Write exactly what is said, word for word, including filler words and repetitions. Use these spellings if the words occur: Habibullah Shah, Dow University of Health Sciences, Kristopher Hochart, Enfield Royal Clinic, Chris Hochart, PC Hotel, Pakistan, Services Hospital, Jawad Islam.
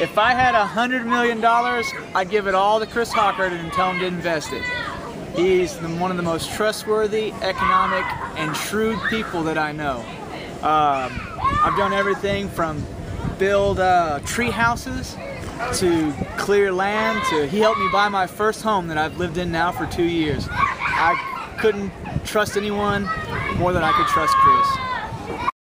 If I had a hundred million dollars, I'd give it all to Chris Hochart and tell him to invest it. He's the, one of the most trustworthy, economic, and shrewd people that I know. Um, I've done everything from build uh, tree houses to clear land to he helped me buy my first home that I've lived in now for two years. I couldn't trust anyone more than I could trust Chris.